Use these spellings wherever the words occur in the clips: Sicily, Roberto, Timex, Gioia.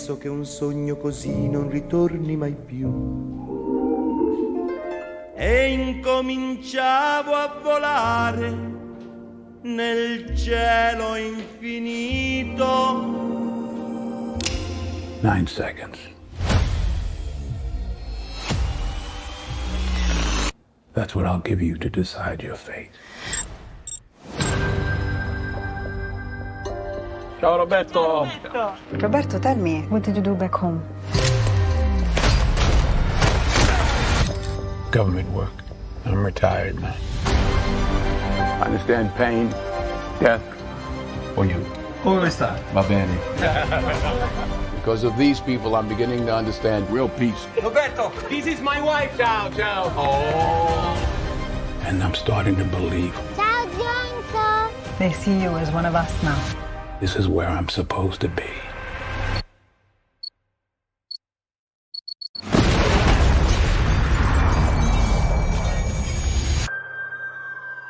penso che un sogno così non ritorni mai più. E incominciavo a volare nel cielo infinito. 9 seconds. That's what I'll give you to decide your fate. Ciao Roberto. Ciao Roberto. Roberto, tell me, what did you do back home? Government work. I'm retired now. I understand pain, death, or you. Come stai? Va bene. Because of these people, I'm beginning to understand real peace. Roberto, this is my wife. Ciao, ciao. Oh. And I'm starting to believe. Ciao, Gioia. They see you as one of us now. This is where I'm supposed to be.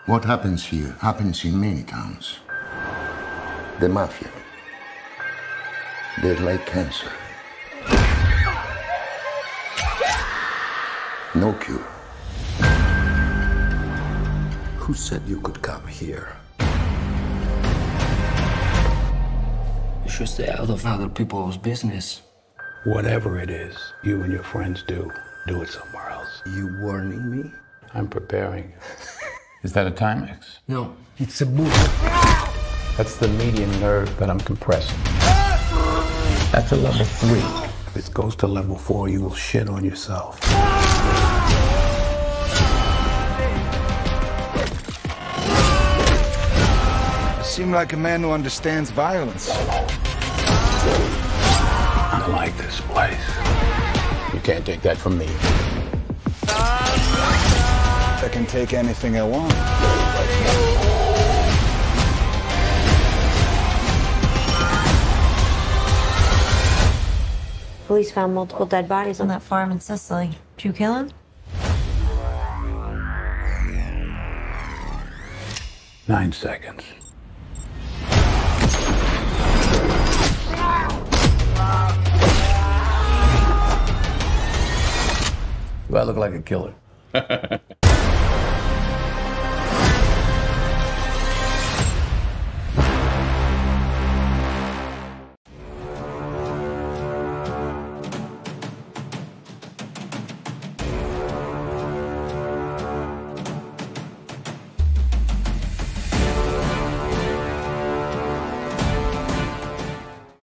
What happens here happens in many towns. The mafia. They're like cancer. No cure. Who said you could come here? You should stay out of other people's business. Whatever it is you and your friends do, do it somewhere else. You warning me? I'm preparing. Is that a Timex? No, it's a boot. That's the median nerve that I'm compressing. That's a level 3. If it goes to level 4, you will shit on yourself. You seem like a man who understands violence. I like this place. You can't take that from me. I can take anything I want. Police found multiple dead bodies on that farm in Sicily. Did you kill him? 9 seconds. Do I look like a killer?